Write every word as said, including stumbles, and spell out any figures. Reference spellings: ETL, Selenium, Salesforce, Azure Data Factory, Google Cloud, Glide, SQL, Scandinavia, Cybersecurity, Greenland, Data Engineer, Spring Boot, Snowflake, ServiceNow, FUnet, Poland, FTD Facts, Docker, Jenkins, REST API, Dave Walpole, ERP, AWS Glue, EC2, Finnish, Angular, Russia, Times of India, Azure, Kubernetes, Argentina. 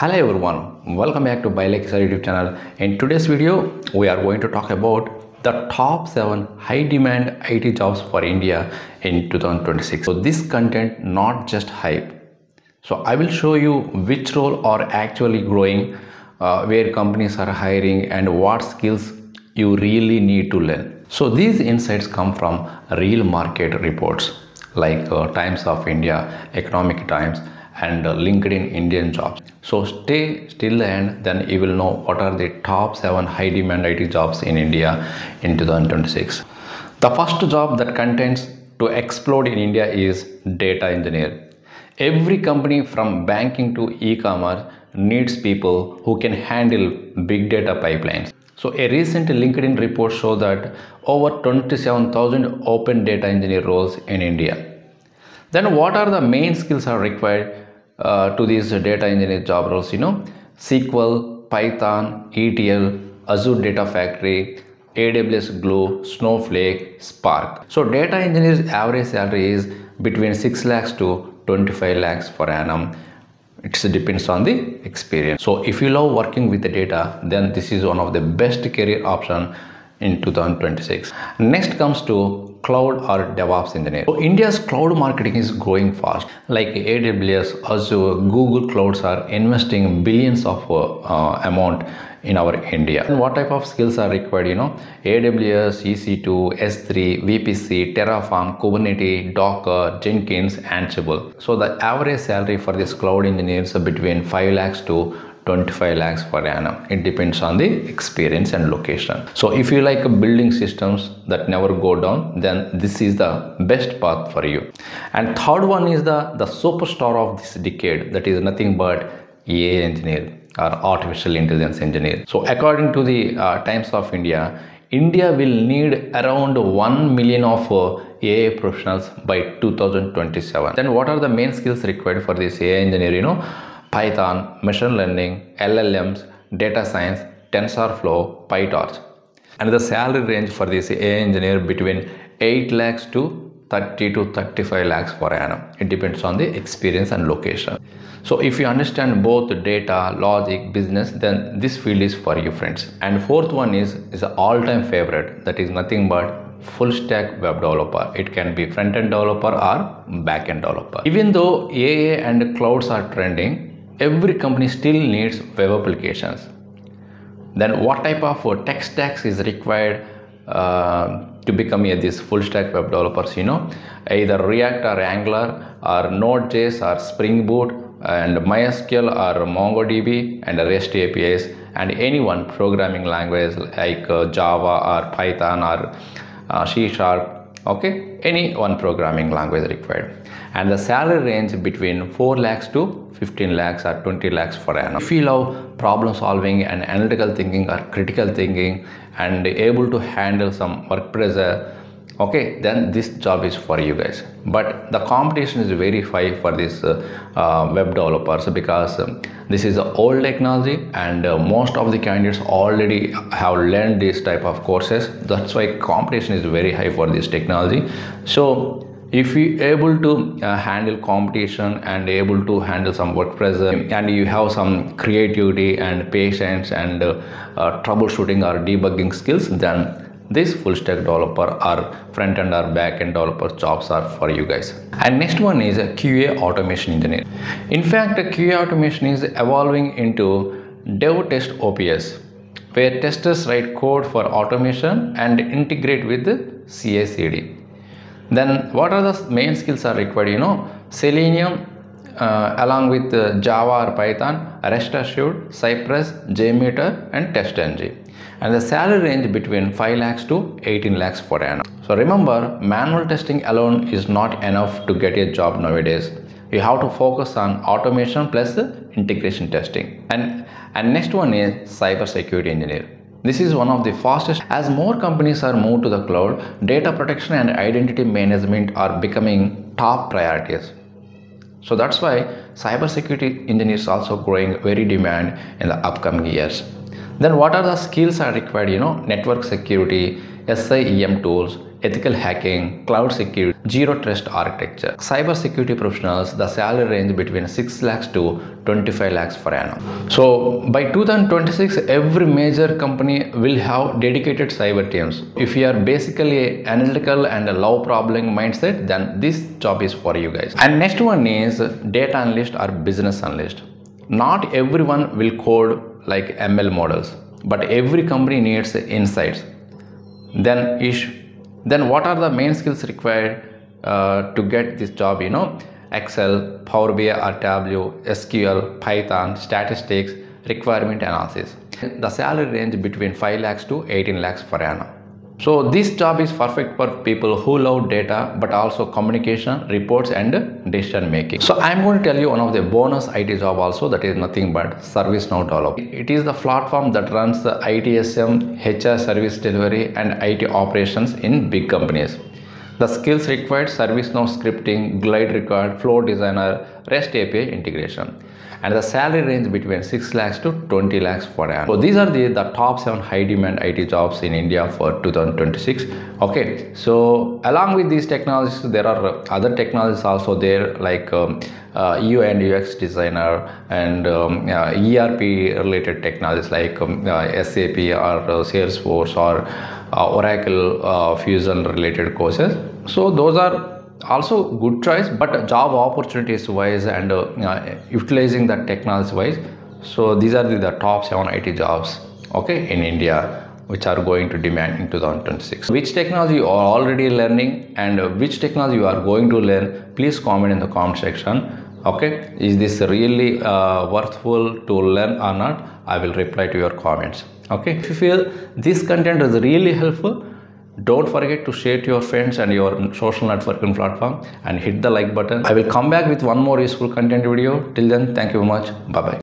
Hello everyone, welcome back to ByLuckySir YouTube channel. In today's video, we are going to talk about the top seven high demand I T jobs for India in two thousand twenty-six. So this content, not just hype. So I will show you which role are actually growing, uh, where companies are hiring, and what skills you really need to learn. So these insights come from real market reports like uh, Times of India, Economic Times, and LinkedIn Indian jobs. So stay till the end, then you will know what are the top seven high demand I T jobs in India in two thousand twenty-six. The first job that contends to explode in India is data engineer. Every company from banking to e-commerce needs people who can handle big data pipelines. So a recent LinkedIn report showed that over twenty-seven thousand open data engineer roles in India. Then what are the main skills are required uh, to these data engineer job roles? You know, S Q L, Python, E T L, Azure Data Factory, A W S Glue, Snowflake, Spark. So data engineers average salary is between six lakhs to twenty-five lakhs per annum. It depends on the experience. So if you love working with the data, then this is one of the best career option in two thousand twenty-six. Next comes to cloud or DevOps engineer. So India's cloud marketing is growing fast. Like A W S, Azure, Google Clouds are investing billions of uh, amount in our India. And what type of skills are required? You know, A W S, E C two, S three, V P C, Terraform, Kubernetes, Docker, Jenkins, Ansible. So the average salary for this cloud engineers are between five lakhs to twenty-five lakhs per annum. It depends on the experience and location. So if you like building systems that never go down, then this is the best path for you. And third one is the, the superstar of this decade, that is nothing but A I engineer or artificial intelligence engineer. So according to the uh, Times of India, India will need around one million of uh, A I professionals by two thousand twenty-seven. Then what are the main skills required for this A I engineer? You know, Python, machine learning, L L Ms, data science, TensorFlow, PyTorch. And the salary range for this A I engineer between eight lakhs to thirty to thirty-five lakhs per annum. It depends on the experience and location. So if you understand both data, logic, business, then this field is for you, friends. And fourth one is is an all-time favorite, that is nothing but full stack web developer. It can be front end developer or back end developer. Even though A I and clouds are trending, every company still needs web applications. Then what type of tech stacks is required uh, to become a, this full stack web developers? You know, either React or Angular or Node.js or Spring Boot and MySQL or MongoDB and REST A P Is, and any one programming language like uh, Java or Python or uh, C sharp. Okay, any one programming language required. And the salary range between four lakhs to fifteen lakhs or twenty lakhs per annum. If you love problem solving and analytical thinking or critical thinking and able to handle some work pressure, okay, then this job is for you guys. But the competition is very high for this uh, uh, web developers, because um, this is an old technology and uh, most of the candidates already have learned this type of courses. That's why competition is very high for this technology. So if you able to uh, handle competition and able to handle some work pressure, and you have some creativity and patience and uh, uh, troubleshooting or debugging skills, then this full stack developer or front end or back end developer jobs are for you guys. And next one is a Q A automation engineer. In fact, a Q A automation is evolving into dev test O P S, where testers write code for automation and integrate with the C I C D. Then what are the main skills are required? You know, Selenium uh, along with uh, Java or Python, REST Assured, Cypress, JMeter, and TestNG. And the salary range between five lakhs to eighteen lakhs per annum. So remember, manual testing alone is not enough to get a job nowadays. You have to focus on automation plus integration testing. And, and next one is cybersecurity engineer. This is one of the fastest. As more companies are moved to the cloud, data protection and identity management are becoming top priorities. So that's why cybersecurity engineers also growing very demand in the upcoming years. Then what are the skills are required? You know, network security, S I E M tools, ethical hacking, cloud security, zero trust architecture. Cyber security professionals, the salary range between six lakhs to twenty-five lakhs per annum. So by two thousand twenty-six, every major company will have dedicated cyber teams. If you are basically analytical and a low problem mindset, then this job is for you guys. And next one is data analyst or business analyst. Not everyone will code like M L models, but every company needs insights. Then ish then what are the main skills required uh, to get this job? You know, Excel, Power B I or Tableau, S Q L, Python, statistics, requirement analysis. The salary range between five lakhs to eighteen lakhs per annum. So this job is perfect for people who love data but also communication, reports and decision making. So I'm going to tell you one of the bonus I T job also, that is nothing but ServiceNow developer. It is the platform that runs the I T S M, H R service delivery and I T operations in big companies. The skills required: ServiceNow scripting, Glide required, Flow Designer, REST A P I integration. And the salary range between six lakhs to twenty lakhs per annum. So these are the, the top seven high demand I T jobs in India for two thousand twenty-six. Okay, so along with these technologies, there are other technologies also there, like um, uh, U I and U X designer and um, uh, E R P related technologies like um, uh, S A P or uh, Salesforce or uh, Oracle uh, Fusion related courses. So those are also good choice, but job opportunities wise and uh, uh, utilizing that technology wise. So these are the, the top seven I T jobs, okay, in India, which are going to demand in two thousand twenty-six. Which technology you are already learning and uh, which technology you are going to learn, please comment in the comment section. Okay, is this really uh, worthwhile to learn or not? I will reply to your comments. Okay, if you feel this content is really helpful, don't forget to share to your friends and your social networking platform and hit the like button. I will come back with one more useful content video. Till then, thank you very much. Bye bye.